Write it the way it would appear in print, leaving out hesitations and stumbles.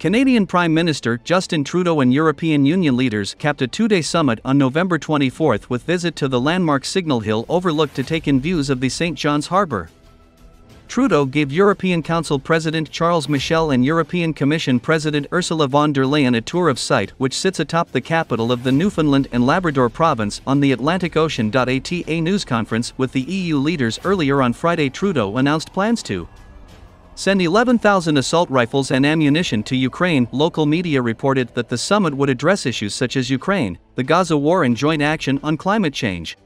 Canadian Prime Minister Justin Trudeau and European Union leaders capped a two-day summit on November 24 with visit to the landmark Signal Hill overlook to take in views of the St. John's Harbour. Trudeau gave European Council President Charles Michel and European Commission President Ursula von der Leyen a tour of site which sits atop the capital of the Newfoundland and Labrador province on the Atlantic Ocean. At a news conference with the EU leaders earlier on Friday, Trudeau announced plans to send 11,000 assault rifles and ammunition to Ukraine. Local media reported that the summit would address issues such as Ukraine, the Gaza war and joint action on climate change.